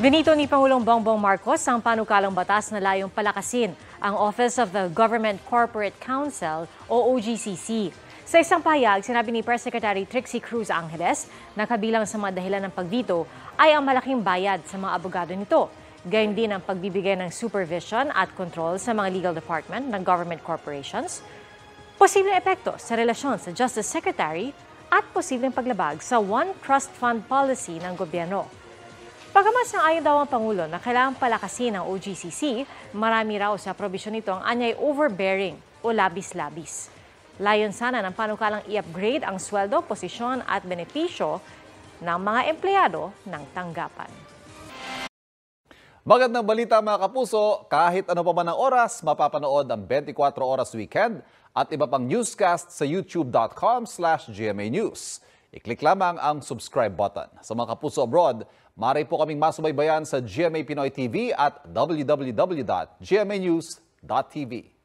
Binito ni Pangulong Bongbong Marcos ang panukalang batas na layong palakasin ang Office of the Government Corporate Council o OGCC. Sa isang pahayag, sinabi ni Press Secretary Trixie Cruz-Angeles na kabilang sa mga dahilan ng pagdito ay ang malaking bayad sa mga abogado nito. Gayun din ang pagbibigay ng supervision at control sa mga legal department ng government corporations, posibleng epekto sa relasyon sa Justice Secretary at posibleng paglabag sa One Trust Fund policy ng gobyerno. Pagkamas ng ayon daw ang Pangulo na kailangang palakasin ang OGCC, marami raw sa probisyon nito ang anyay overbearing o labis-labis. Layon sana ng panukalang i-upgrade ang sweldo, posisyon at benepisyo ng mga empleyado ng tanggapan. Magandang balita mga kapuso, kahit ano pa man ang oras, mapapanood ang 24 Oras Weekend at iba pang newscast sa youtube.com/GMA News. I-click lamang ang subscribe button. Sa mga kapuso abroad, maaari po kaming masubaybayan sa GMA Pinoy TV at www.gmanews.tv.